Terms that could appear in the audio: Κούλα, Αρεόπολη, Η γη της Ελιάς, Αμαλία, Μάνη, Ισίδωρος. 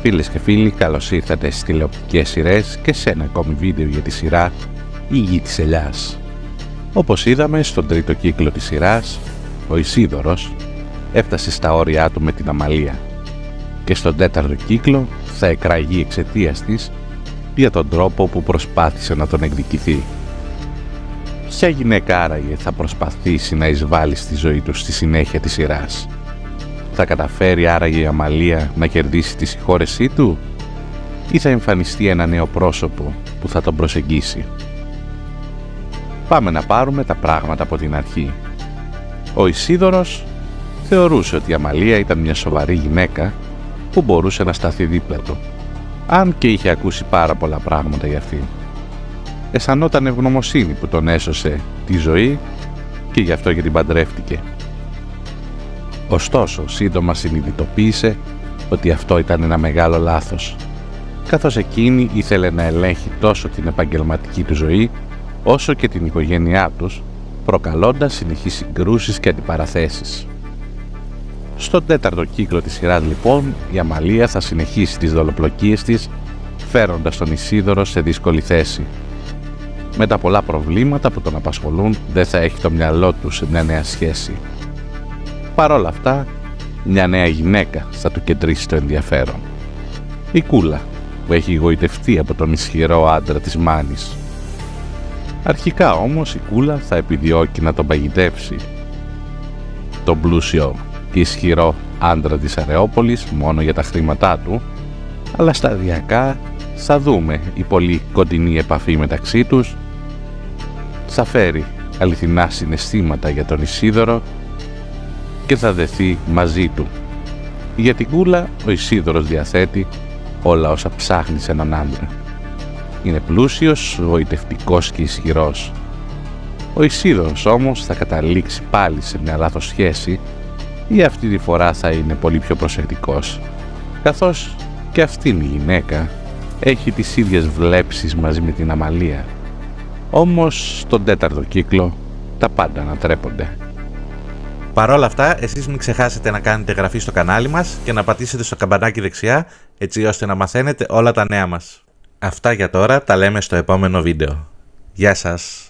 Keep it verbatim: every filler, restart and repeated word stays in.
Φίλες και φίλοι, καλώς ήρθατε στις τηλεοπτικές σειρές και σε ένα ακόμη βίντεο για τη σειρά «Η γη της Ελιάς». Όπως είδαμε, στον τρίτο κύκλο της σειράς, ο Ισίδωρος έφτασε στα όρια του με την Αμαλία και στον τέταρτο κύκλο θα εκραγεί εξαιτίας της για τον τρόπο που προσπάθησε να τον εκδικηθεί. Ποια γυναίκα άραγε θα προσπαθήσει να εισβάλλει στη ζωή του στη συνέχεια της σειράς? Θα καταφέρει άραγε η Αμαλία να κερδίσει τη συγχώρεσή του ή θα εμφανιστεί ένα νέο πρόσωπο που θα τον προσεγγίσει? Πάμε να πάρουμε τα πράγματα από την αρχή. Ο Ισίδωρος θεωρούσε ότι η Αμαλία ήταν μια σοβαρή γυναίκα που μπορούσε να σταθεί δίπλα του, αν και είχε ακούσει πάρα πολλά πράγματα για αυτήν. Αισθανόταν ευγνωμοσύνη που τον έσωσε τη ζωή και γι' αυτό και την παντρεύτηκε. Ωστόσο, σύντομα συνειδητοποίησε ότι αυτό ήταν ένα μεγάλο λάθος, καθώς εκείνη ήθελε να ελέγχει τόσο την επαγγελματική του ζωή όσο και την οικογένειά τους, προκαλώντας συνεχείς συγκρούσεις και αντιπαραθέσεις. Στον τέταρτο κύκλο της σειράς, λοιπόν, η Αμαλία θα συνεχίσει τις δολοπλοκίες της, φέροντας τον Ισίδωρο σε δύσκολη θέση. Με τα πολλά προβλήματα που τον απασχολούν, δεν θα έχει το μυαλό του σε μια νέα σχέση. Παρ' όλα αυτά, μια νέα γυναίκα θα του κεντρήσει το ενδιαφέρον. Η Κούλα, που έχει γοητευτεί από τον ισχυρό άντρα της Μάνης. Αρχικά όμως η Κούλα θα επιδιώκει να τον παγιδεύσει τον πλούσιο και ισχυρό άντρα της Αρεόπολης μόνο για τα χρήματά του, αλλά σταδιακά θα δούμε η πολύ κοντινή επαφή μεταξύ τους θα φέρει αληθινά συναισθήματα για τον Ισίδωρο και θα δεθεί μαζί του. Για την Κούλα ο Ισίδωρος διαθέτει όλα όσα ψάχνει σε έναν άντρα. Είναι πλούσιος, γοητευτικός και ισχυρός. Ο Ισίδωρος όμως θα καταλήξει πάλι σε μια λάθος σχέση ή αυτή τη φορά θα είναι πολύ πιο προσεκτικός, καθώς και αυτήν η γυναίκα έχει τις ίδιες βλέψεις μαζί με την Αμαλία. Όμως στον τέταρτο κύκλο τα πάντα ανατρέπονται. Παρ' όλα αυτά, εσείς μην ξεχάσετε να κάνετε εγγραφή στο κανάλι μας και να πατήσετε στο καμπανάκι δεξιά, έτσι ώστε να μαθαίνετε όλα τα νέα μας. Αυτά για τώρα, τα λέμε στο επόμενο βίντεο. Γεια σας!